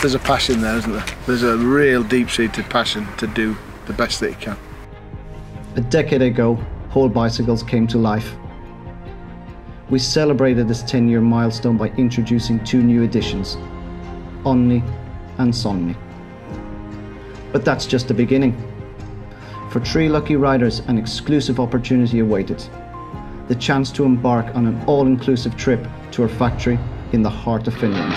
There's a passion there, isn't there? There's a real deep-seated passion to do the best that you can. A decade ago, Pole Bicycles came to life. We celebrated this 10-year milestone by introducing two new editions, Onni and Sonni. But that's just the beginning. For three lucky riders, an exclusive opportunity awaited. The chance to embark on an all-inclusive trip to our factory in the heart of Finland.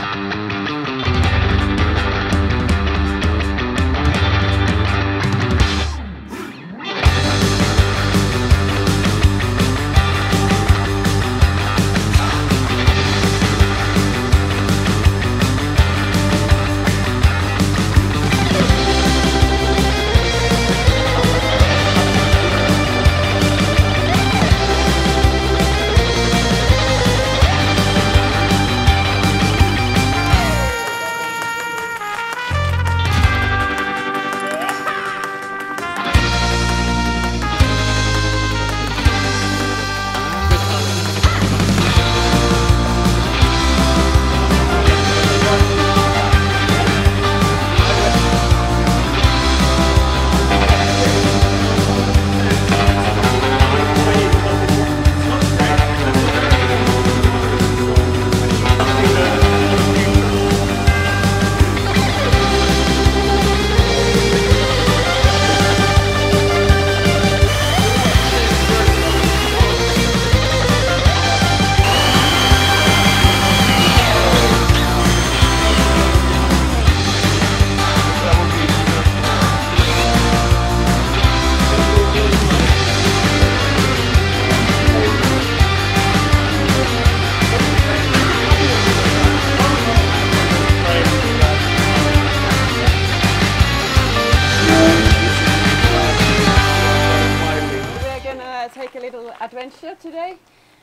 Take a little adventure today,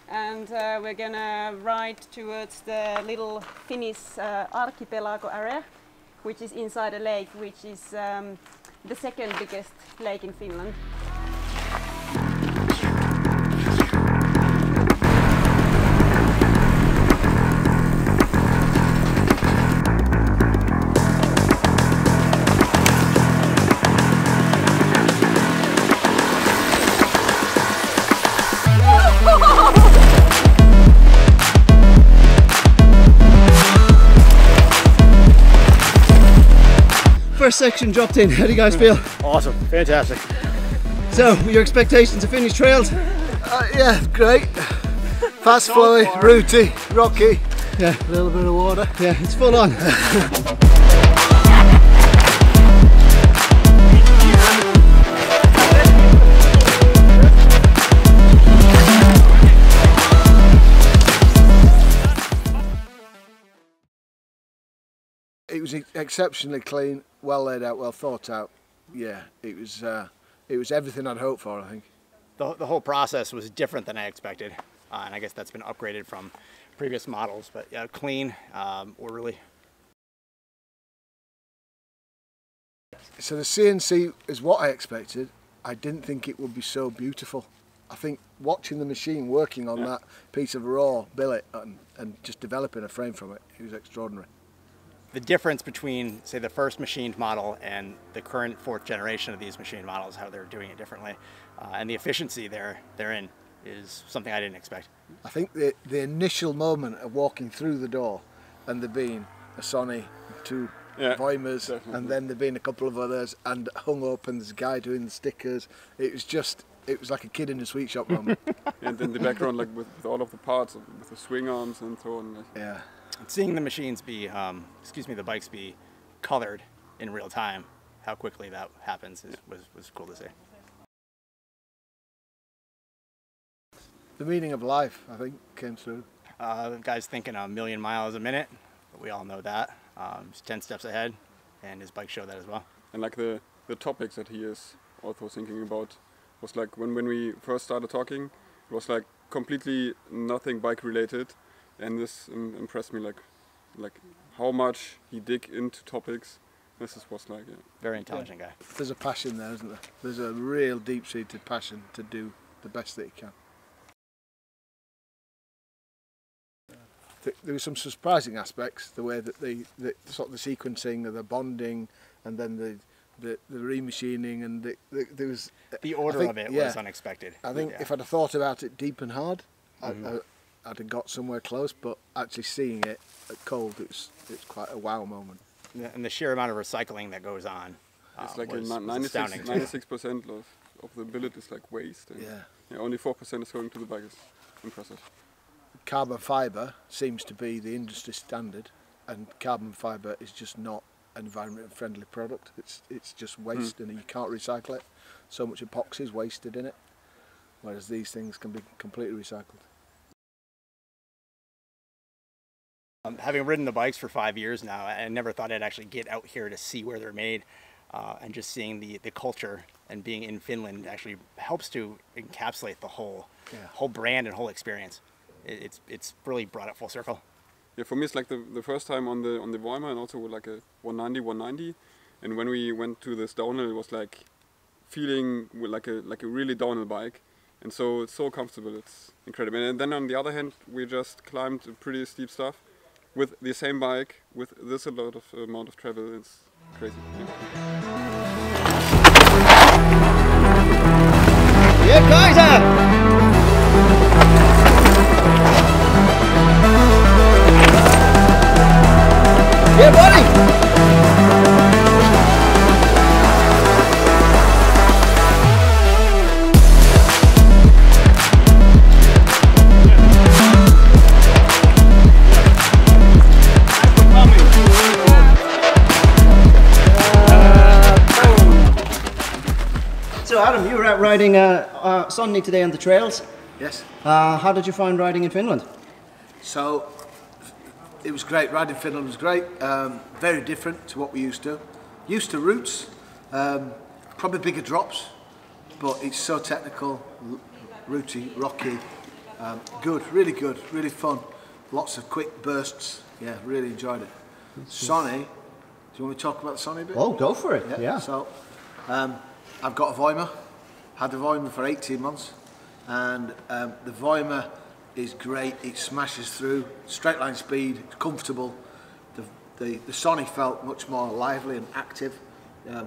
and we're gonna ride towards the little Finnish archipelago area, which is inside a lake, which is the second biggest lake in Finland. First section dropped in. How do you guys feel? Awesome, fantastic. So, your expectations of Finnish trails? Yeah, great. Fast flowing, rooty, rocky. Yeah, a little bit of water. Yeah, it's full on. It was exceptionally clean, well laid out, well thought out. Yeah, it was everything I'd hoped for, I think. The whole process was different than I expected, and I guess that's been upgraded from previous models, but yeah, clean, orderly. So the CNC is what I expected. I didn't think it would be so beautiful. I think watching the machine working on that piece of raw billet and just developing a frame from it, it was extraordinary. The difference between, say, the first machined model and the current fourth generation of these machined models, how they're doing it differently, and the efficiency they're in is something I didn't expect. I think the initial moment of walking through the door and there being a Sonni, two Voimas, definitely. And then there being a couple of others, and hung up, and there's a guy doing the stickers, it was like a kid in a sweet shop moment. And then the background, like with all of the parts, with the swing arms and so on. Like. Yeah. Seeing the machines be, the bikes be colored in real time, how quickly that happens was cool to see. The meaning of life, I think, came through. The guy's thinking 1,000,000 miles a minute, but we all know that. He's 10 steps ahead, and his bike showed that as well. And like the topics that he is also thinking about was like when we first started talking, it was like completely nothing bike related. And this impressed me, like how much he dig into topics. This is what's like. Yeah. Very intelligent guy. There's a passion there, isn't there? There's a real deep-seated passion to do the best that he can. there were some surprising aspects, the way that the sequencing and the bonding, and then the remachining, and there was the order of it was unexpected. I think if I'd have thought about it deep and hard, I'd have got somewhere close, but actually seeing it cold, it's quite a wow moment. Yeah, and the sheer amount of recycling that goes on, it's like was, 96% of the billet is like waste. And only 4% is going to the baggers. Impressive. Carbon fibre seems to be the industry standard, and carbon fibre is just not an environment friendly product. It's just waste, and you can't recycle it. So much epoxy is wasted in it, whereas these things can be completely recycled. Having ridden the bikes for 5 years now, I never thought I'd actually get out here to see where they're made, and just seeing the culture and being in Finland actually helps to encapsulate the whole brand and whole experience. It's really brought it full circle. Yeah, for me it's like the first time on the Voima, and also with like a 190, and when we went to this downhill, it was like feeling like a really downhill bike, and so it's so comfortable, it's incredible. And then on the other hand, we just climbed pretty steep stuff with the same bike, with this amount of travel. It's crazy. Yeah, guys! Yeah, buddy! So Adam, you were out riding Sonni today on the trails. Yes. How did you find riding in Finland? So, it was great. Riding Finland was great. Very different to what we used to. Used to routes, probably bigger drops, but it's so technical, rooty, rocky. Good, really good, really fun. Lots of quick bursts. Yeah, really enjoyed it. Sonni, do you want me to talk about Sonni a bit? Oh, go for it. Yeah. So, I've got a Voima. Had a Voima for 18 months, and the Voima is great. It smashes through, straight line speed, it's comfortable. The Sonni felt much more lively and active,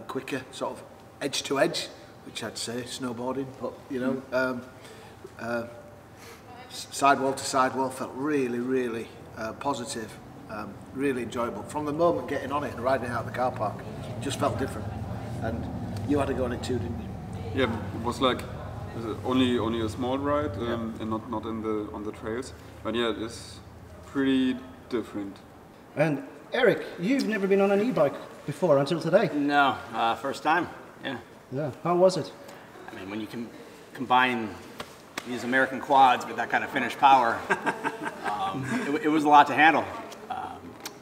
quicker, sort of edge to edge, which I'd say snowboarding, but you know, sidewall to sidewall felt really, really positive, really enjoyable. From the moment getting on it and riding it out of the car park, it just felt different. And you had to go on it too, didn't you? Yeah, it was like only a small ride, and not on the trails, but yeah, it's pretty different. And Eric, you've never been on an e-bike before until today? No, first time. Yeah. Yeah. How was it? I mean, when you can combine these American quads with that kind of Finnish power, it was a lot to handle,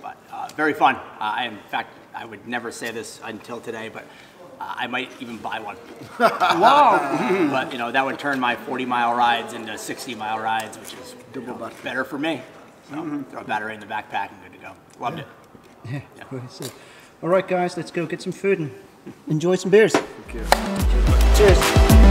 but very fun. In fact, I would never say this until today, but I might even buy one. Wow! But you know, that would turn my 40-mile rides into 60-mile rides, which is better for me. So throw a battery in the backpack and good to go. Loved it. Yeah. All right, guys, let's go get some food and enjoy some beers. Thank you. Cheers.